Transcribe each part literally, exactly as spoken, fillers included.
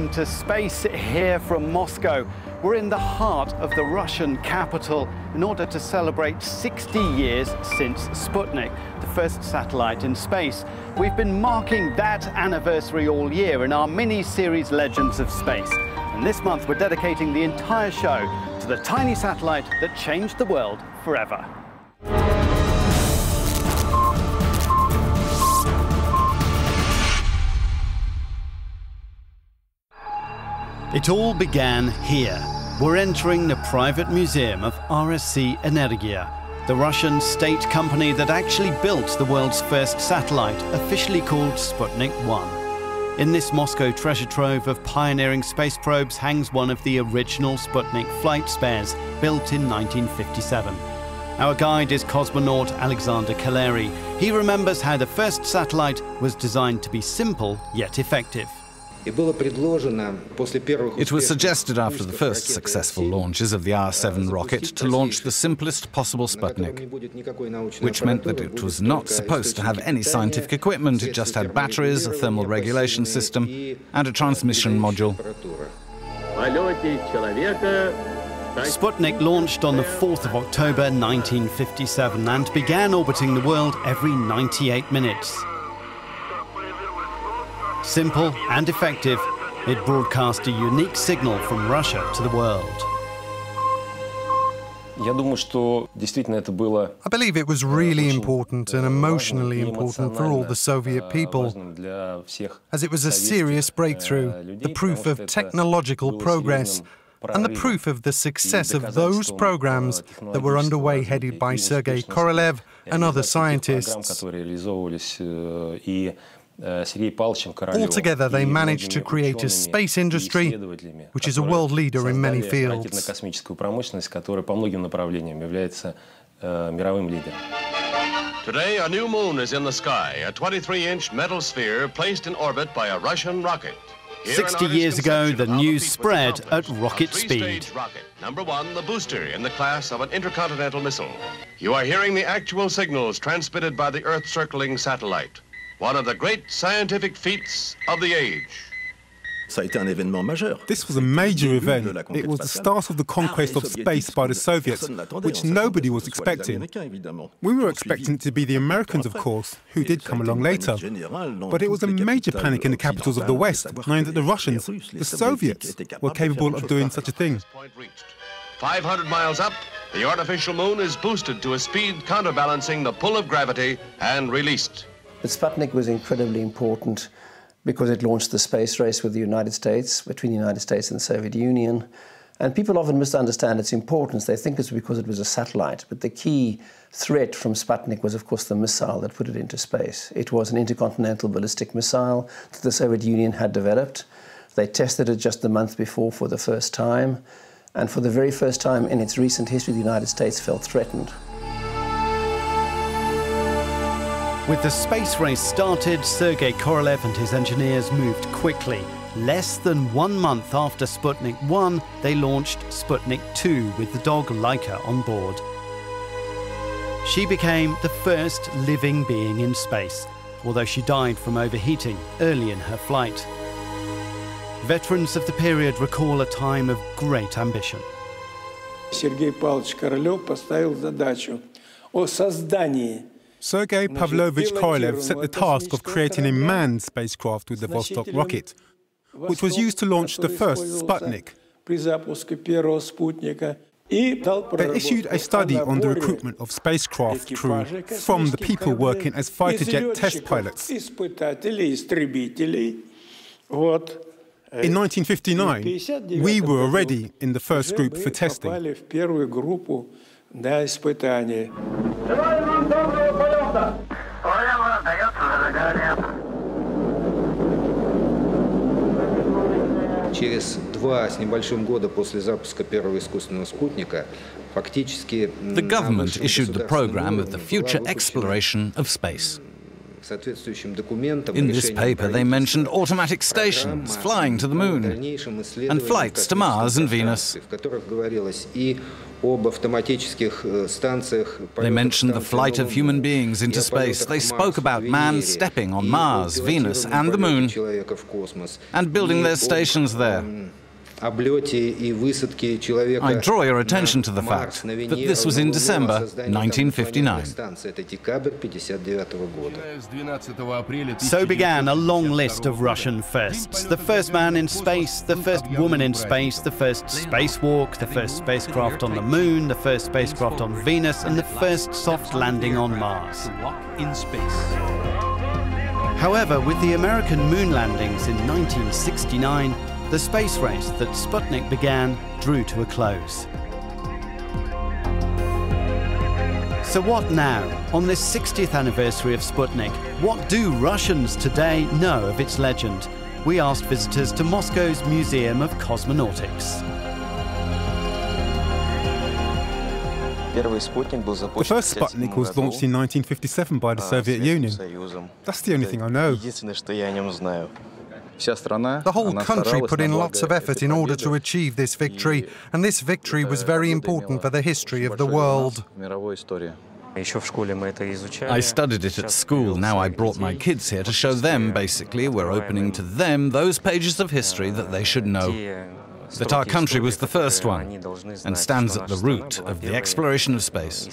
welcome to space here from Moscow. We're in the heart of the Russian capital in order to celebrate sixty years since Sputnik, the first satellite in space. We've been marking that anniversary all year in our mini-series Legends of Space. And this month we're dedicating the entire show to the tiny satellite that changed the world forever. It all began here. We're entering the private museum of R S C Energia, the Russian state company that actually built the world's first satellite, officially called Sputnik one. In this Moscow treasure trove of pioneering space probes hangs one of the original Sputnik flight spares, built in nineteen fifty-seven. Our guide is cosmonaut Alexander Kaleri. He remembers how the first satellite was designed to be simple yet effective. It was suggested after the first successful launches of the R seven rocket to launch the simplest possible Sputnik, which meant that it was not supposed to have any scientific equipment. It just had batteries, a thermal regulation system, and a transmission module. Sputnik launched on the fourth of October nineteen fifty-seven and began orbiting the world every ninety-eight minutes. Simple and effective, it broadcast a unique signal from Russia to the world. I believe it was really important and emotionally important for all the Soviet people, as it was a serious breakthrough, the proof of technological progress, and the proof of the success of those programs that were underway, headed by Sergei Korolev and other scientists. Altogether, they managed to create a space industry which is a world leader in many fields. Today, a new moon is in the sky, a twenty-three inch metal sphere placed in orbit by a Russian rocket. Sixty years ago, the news spread at rocket speed. Rocket, number one, the booster in the class of an intercontinental missile. You are hearing the actual signals transmitted by the Earth-circling satellite. One of the great scientific feats of the age. This was a major event. It was the start of the conquest of space by the Soviets, which nobody was expecting. We were expecting it to be the Americans, of course, who did come along later. But it was a major panic in the capitals of the West, knowing that the Russians, the Soviets, were capable of doing such a thing. five hundred miles up, the artificial moon is boosted to a speed counterbalancing the pull of gravity and released. But Sputnik was incredibly important because it launched the space race with the United States, between the United States and the Soviet Union. And people often misunderstand its importance. They think it's because it was a satellite. But the key threat from Sputnik was, of course, the missile that put it into space. It was an intercontinental ballistic missile that the Soviet Union had developed. They tested it just the month before for the first time. And for the very first time in its recent history, the United States felt threatened. With the space race started, Sergei Korolev and his engineers moved quickly. Less than one month after Sputnik one, they launched Sputnik two with the dog Laika on board. She became the first living being in space, although she died from overheating early in her flight. Veterans of the period recall a time of great ambition. Sergei Pavlovich Korolev поставил задачу о создании. Sergei Pavlovich Korolev set the task of creating a manned spacecraft with the Vostok rocket, which was used to launch the first Sputnik. They issued a study on the recruitment of spacecraft crew from the people working as fighter jet test pilots. In nineteen fifty-nine, we were already in the first group for testing. The government issued the program of the future exploration of space. In this paper, they mentioned automatic stations flying to the moon and flights to Mars and Venus. They mentioned the flight of human beings into space. They spoke about man stepping on Mars, Venus, and the moon, and building their stations there. I draw your attention to the fact that this was in December nineteen fifty-nine. So began a long list of Russian firsts. The first man in space, the first woman in space, the first spacewalk, the first spacecraft on the moon, the first spacecraft on Venus, and the first soft landing on Mars. However, with the American moon landings in nineteen sixty-nine, the space race that Sputnik began drew to a close. So what now? On this sixtieth anniversary of Sputnik, what do Russians today know of its legend? We asked visitors to Moscow's Museum of Cosmonautics. The first Sputnik was launched in nineteen fifty-seven by the Soviet Union. That's the only thing I know. The whole country put in lots of effort in order to achieve this victory, and this victory was very important for the history of the world. I studied it at school. Now I brought my kids here to show them, basically, we're opening to them those pages of history that they should know. That our country was the first one, and stands at the root of the exploration of space.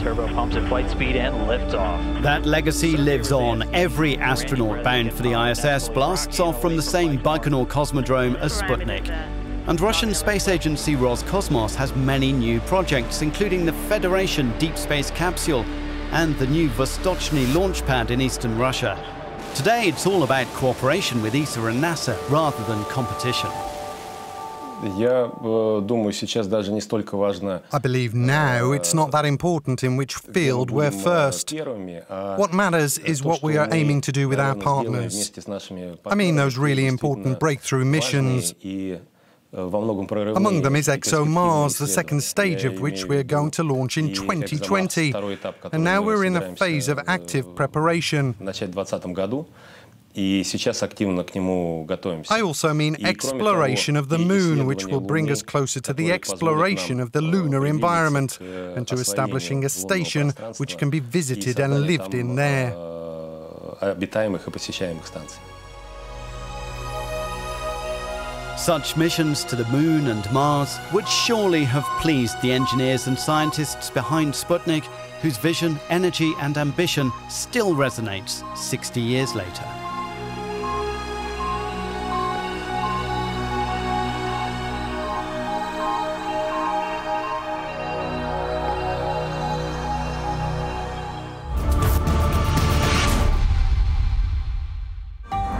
Turbo pumps at flight speed and liftoff. That legacy lives on. Every astronaut bound for the I S S blasts off from the same Baikonur Cosmodrome as Sputnik. And Russian space agency Roscosmos has many new projects, including the Federation deep space capsule and the new Vostochny launch pad in eastern Russia. Today, it's all about cooperation with E S A and NASA rather than competition. I believe now it's not that important in which field we're first. What matters is what we are aiming to do with our partners. I mean those really important breakthrough missions. Among them is ExoMars, the second stage of which we're going to launch in twenty twenty. And now we're in a phase of active preparation. I also mean exploration of the moon, which will bring us closer to the exploration of the lunar environment and to establishing a station which can be visited and lived in there. Such missions to the moon and Mars would surely have pleased the engineers and scientists behind Sputnik, whose vision, energy and ambition still resonates sixty years later.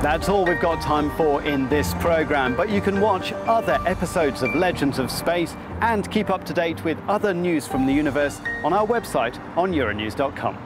That's all we've got time for in this program, but you can watch other episodes of Legends of Space and keep up to date with other news from the universe on our website on Euronews dot com.